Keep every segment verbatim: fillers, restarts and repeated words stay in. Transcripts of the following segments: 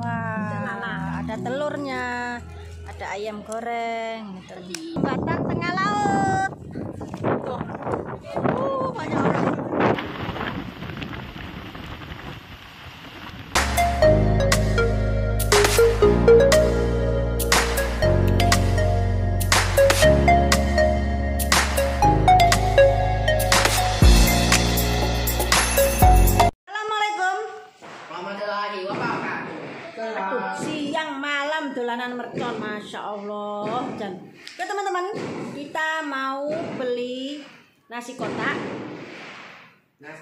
Wah, ada telurnya, ada ayam goreng gitu. Di batang tengah laut. Tuh. Uh, banyak orang. Siang malam dolanan mercon, masya Allah. Dan ya teman-teman, kita mau beli nasi kotak. Nah,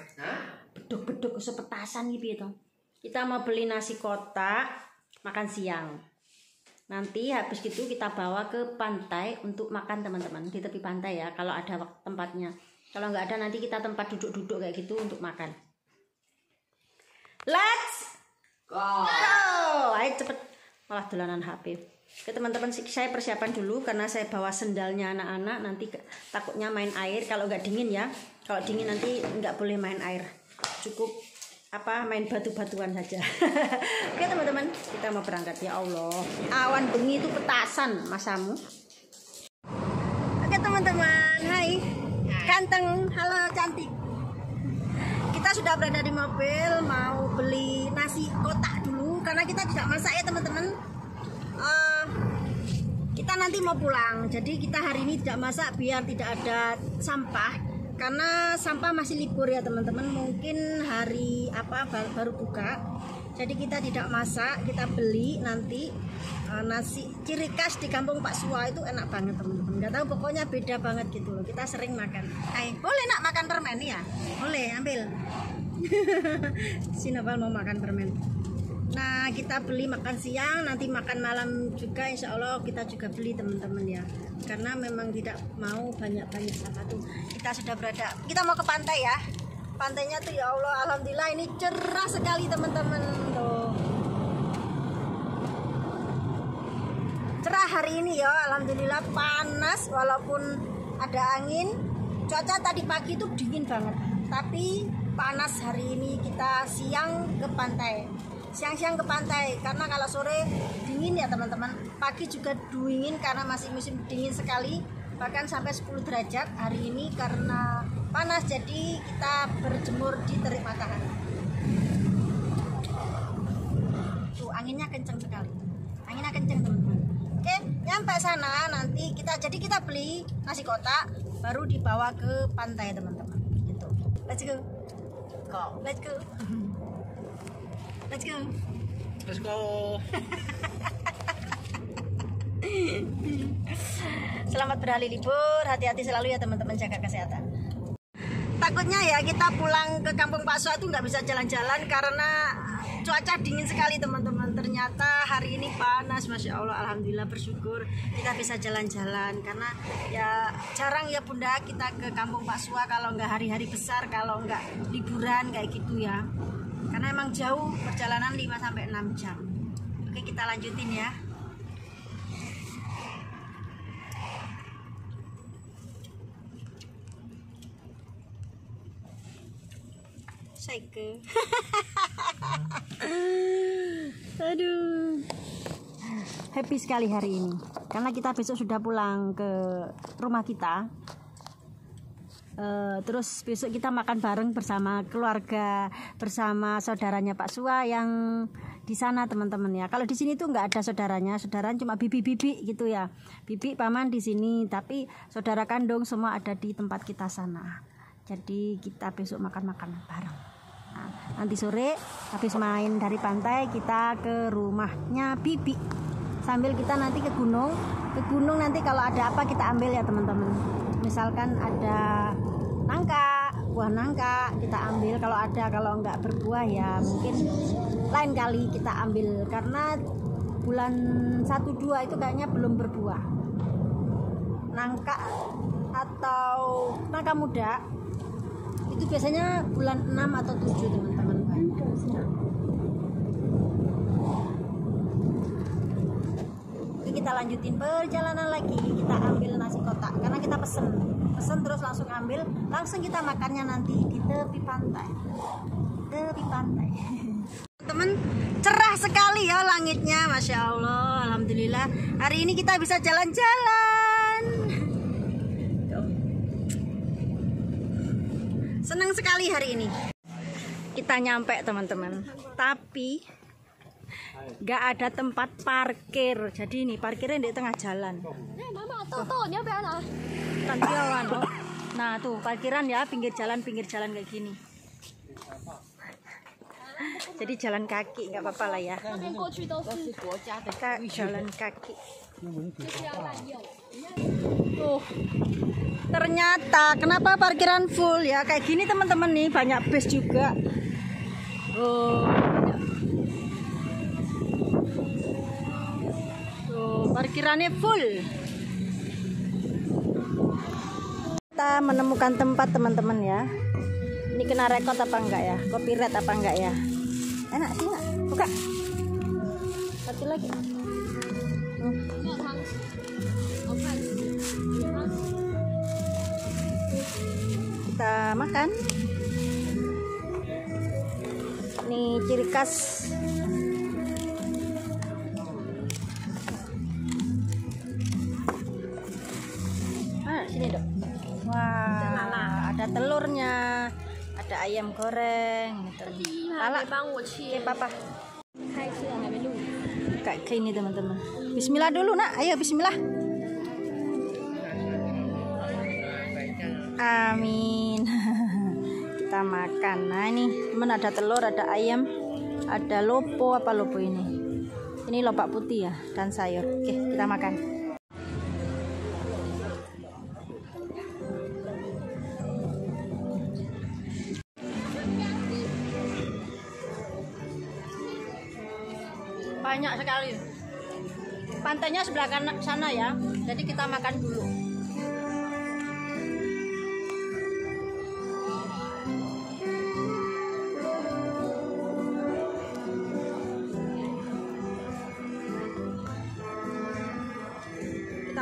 beduk-beduk sepetasan gitu ya. Kita mau beli nasi kotak makan siang. Nanti habis itu kita bawa ke pantai untuk makan teman-teman, di tepi pantai ya. Kalau ada tempatnya. Kalau nggak ada nanti kita tempat duduk-duduk kayak gitu untuk makan. Let's go. Ayo cepet, malah dolanan H P. Oke teman-teman, saya persiapan dulu karena saya bawa sendalnya anak-anak, nanti takutnya main air kalau nggak dingin ya. Kalau dingin nanti nggak boleh main air, cukup apa main batu-batuan saja. Oke teman-teman, kita mau berangkat. Ya Allah, awan bengi itu petasan masamu. Oke teman-teman, hai ganteng, halo cantik. Kita sudah berada di mobil, mau beli nasi kotak dulu karena kita tidak masak ya teman-teman. Uh, kita nanti mau pulang, jadi kita hari ini tidak masak biar tidak ada sampah, karena sampah masih libur ya teman-teman, mungkin hari apa baru buka. Jadi kita tidak masak, kita beli nanti. Uh, nasi ciri khas di kampung Pak Suwa itu enak banget teman-teman, nggak tahu pokoknya beda banget gitu loh. Kita sering makan. Hai, boleh nak makan permen ya? Boleh, ambil. Sinopal mau makan permen. Nah, kita beli makan siang, nanti makan malam juga insya Allah kita juga beli teman-teman ya, karena memang tidak mau banyak-banyak sama tuh. Kita sudah berada, kita mau ke pantai ya. Pantainya tuh ya Allah, alhamdulillah ini cerah sekali teman-teman tuh. Cerah hari ini ya, alhamdulillah. Panas walaupun ada angin. Cuaca tadi pagi tuh dingin banget, tapi panas hari ini. Kita siang ke pantai, siang-siang ke pantai, karena kalau sore dingin ya teman-teman. Pagi juga dingin karena masih musim dingin sekali, bahkan sampai sepuluh derajat hari ini karena panas. Jadi kita berjemur di terik matahari. Tuh anginnya kenceng sekali, anginnya kenceng teman-teman. Oke, nyampe sana nanti kita, jadi kita beli nasi kotak baru dibawa ke pantai teman-teman gitu. Let's go, go, let's go. Let's go. Let's go. Selamat berhari libur, hati-hati selalu ya teman-teman, jaga kesehatan. Takutnya ya kita pulang ke kampung Pak Suwa itu nggak bisa jalan-jalan karena cuaca dingin sekali teman-teman. Ternyata hari ini panas, masya Allah, alhamdulillah, bersyukur kita bisa jalan-jalan karena ya jarang ya bunda kita ke kampung Pak Suwa kalau nggak hari-hari besar, kalau nggak liburan kayak gitu ya. Karena emang jauh perjalanan lima sampai enam jam. Oke, kita lanjutin ya. Saike. Aduh. Happy sekali hari ini karena kita besok sudah pulang ke rumah kita. Uh, terus besok kita makan bareng bersama keluarga, bersama saudaranya Pak Suwa yang di sana teman-teman ya. Kalau di sini tuh nggak ada saudaranya, saudaranya cuma bibi-bibi gitu ya, bibi paman di sini, tapi saudara kandung semua ada di tempat kita sana. Jadi kita besok makan-makan bareng. Nah, nanti sore habis main dari pantai kita ke rumahnya bibi, sambil kita nanti ke gunung, ke gunung nanti kalau ada apa kita ambil ya teman-teman. Misalkan ada nangka, buah nangka kita ambil kalau ada, kalau nggak berbuah ya mungkin lain kali kita ambil karena bulan satu dua itu kayaknya belum berbuah. Nangka atau nangka muda itu biasanya bulan enam atau tujuh teman-teman. Kita lanjutin perjalanan lagi, kita ambil nasi kotak karena kita pesen pesen terus langsung ambil, langsung kita makannya nanti di tepi pantai, tepi pantai. Teman, cerah sekali ya langitnya, masya Allah, alhamdulillah. Hari ini kita bisa jalan-jalan. Senang sekali hari ini. Kita nyampe teman-teman, tapi nggak ada tempat parkir. Jadi ini parkirnya di tengah jalan. Oh. Nah tuh parkiran ya, pinggir jalan, pinggir jalan kayak gini. Jadi jalan kaki nggak apa-apa lah ya. Kita jalan kaki. Tuh, ternyata kenapa parkiran full ya kayak gini teman-teman, nih banyak bus juga. Oh, tuh parkirannya full. Kita menemukan tempat teman-teman ya. Ini kena rekod apa enggak ya? Copyright apa enggak ya? Enak sih enggak? Buka. Satu lagi. Oh. Kita makan. Ini ciri khas. Ah, sini dok. Wah, ada telurnya. Ada ayam goreng gitu. Lala, kayak papa. Kayak ini teman-teman. Bismillah dulu nak, ayo bismillah. Amin. Kita makan. Nah ini teman, ada telur, ada ayam, ada lopo, apa lopo ini? Ini lobak putih ya, dan sayur. Oke, kita makan. Banyak sekali. Pantainya sebelah kanan sana ya. Jadi kita makan dulu. Kita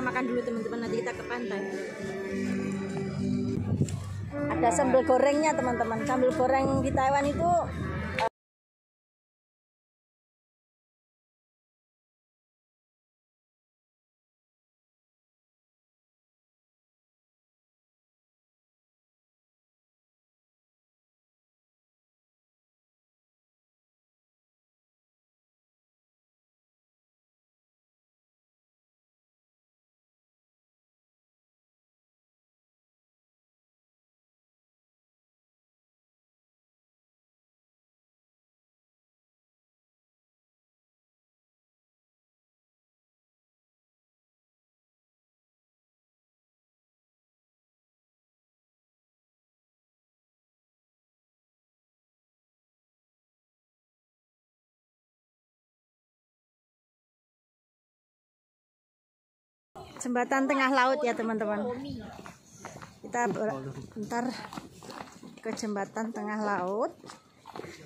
makan dulu teman-teman, nanti kita ke pantai. Ada sambal gorengnya teman-teman. Sambal goreng di Taiwan itu jembatan tengah laut ya teman-teman. Kita bentar ke jembatan tengah laut.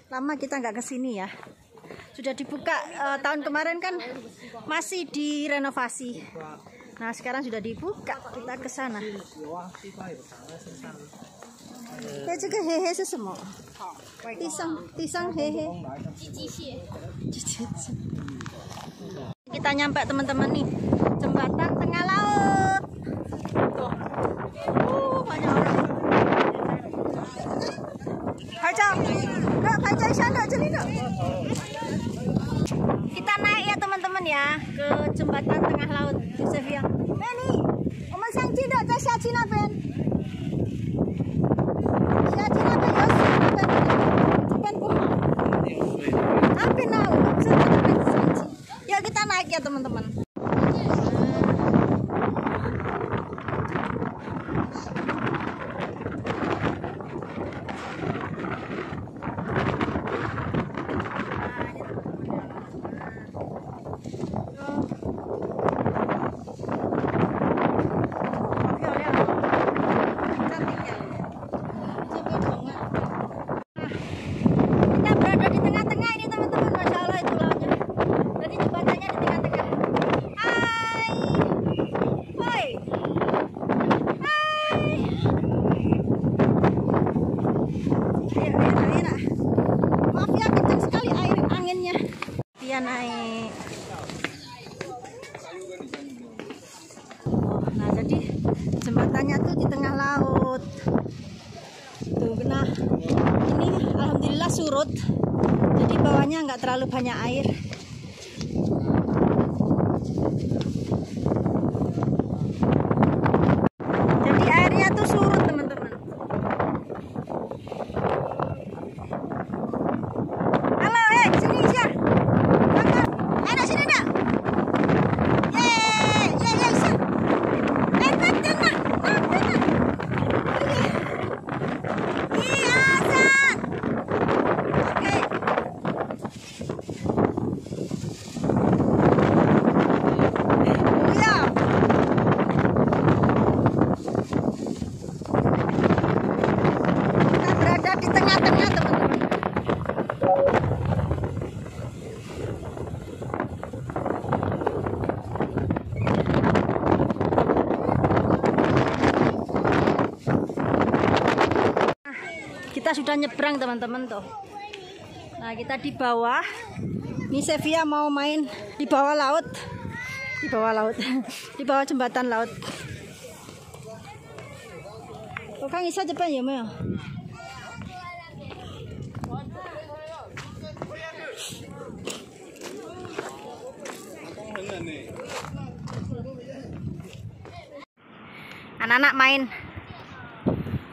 Lama kita nggak kesini ya. Sudah dibuka eh, tahun kemarin kan masih direnovasi. Nah sekarang sudah dibuka, kita ke sana. Ya juga hehe semua. Pisang, pisang hehe. Kita nyampe teman-teman nih. Jembatan tengah laut. Tuh. Uh, banyak orang. Kita naik ya teman-teman ya ke jembatan tengah laut. Ya kita naik ya teman-teman. Kita berada di tengah-tengah ini teman-teman, masya Allah itu lautnya. Jadi jembatannya di tengah-tengah. surut, jadi bawahnya nggak terlalu banyak air. Jadi airnya tuh surut, teman-teman. Halo, eh, sini aja. Ada sini enggak? Yeay, yeay, yeay. Lepak tengah, lepak tengah. Kita sudah nyebrang, teman-teman, tuh. Nah, kita di bawah. Ini Sevia mau main di bawah laut. Di bawah laut. Di bawah jembatan laut. Kok kan bisa cepat ya, Mel? Anak-anak main.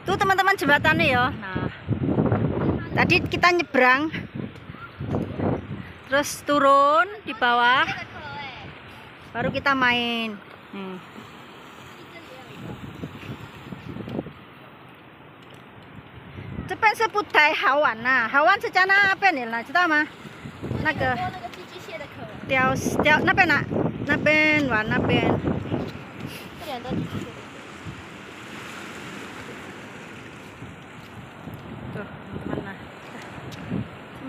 Tuh, teman-teman, jembatannya ya. Nah. Tadi kita nyebrang, terus turun di bawah, baru kita main. Hmm. Cepat seputai hewan. Nah, hewan secara apa nih? Nah, tahu mah? Naga. Tiaw, tiaw, nape nak? Nape, warna nape?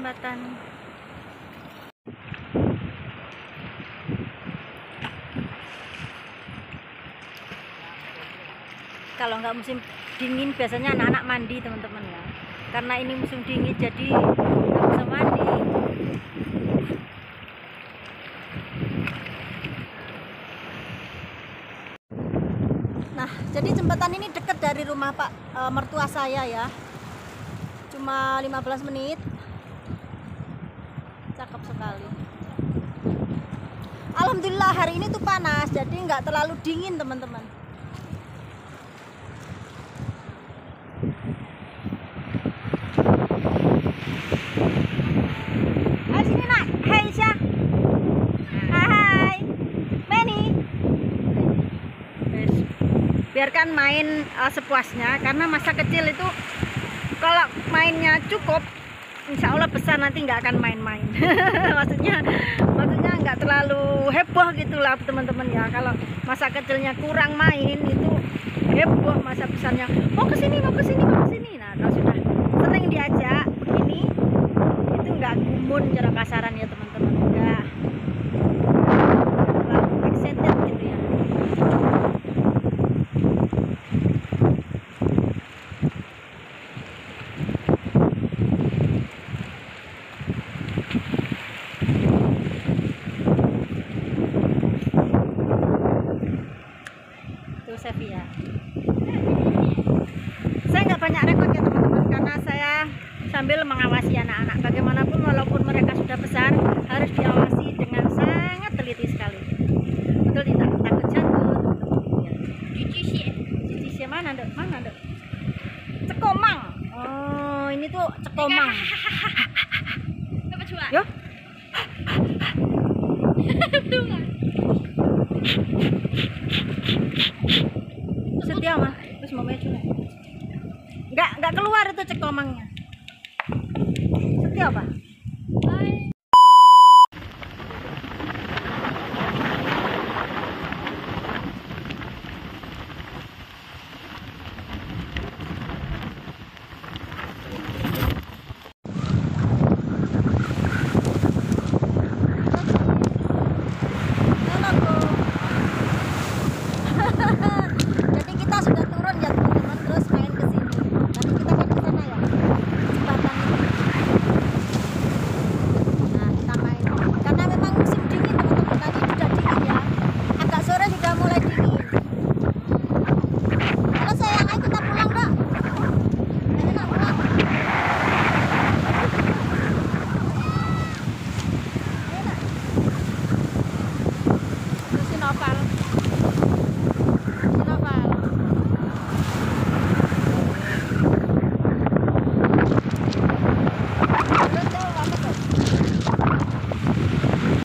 Jembatan. Kalau nggak musim dingin biasanya anak-anak mandi, teman-teman, ya. Karena ini musim dingin jadi nggak bisa mandi. Nah, jadi jembatan ini dekat dari rumah Pak e, mertua saya, ya. Cuma lima belas menit. Cakep sekali. Alhamdulillah hari ini tuh panas, jadi nggak terlalu dingin, teman-teman. Hai sini nak, hai Isya, hai, Meni. Biarkan main uh, sepuasnya, karena masa kecil itu kalau mainnya cukup, insya Allah besar nanti nggak akan main-main. maksudnya maksudnya nggak terlalu heboh gitulah, teman-teman, ya. Kalau masa kecilnya kurang main itu heboh, masa besarnya mau kesini mau kesini mau kesini. Nah, kalau sudah sering diajak begini itu nggak gumun cara kasaran, ya, teman-teman. Udah excited gitu, ya. Sevia. Saya nggak banyak rekod, ya, teman-teman, karena saya sambil mengawasi anak-anak. Bagaimanapun walaupun mereka sudah besar, harus diawasi dengan sangat teliti sekali. Betul tidak? Takut jatuh. Cucu sih, cucu sih mana dok? Mana dok? Cekomang. Oh, ini tuh cekomang. Apa cua? Yo. Belum. Setia mah, terus mamanya cula. Enggak, enggak keluar itu cekomangnya. Setia apa?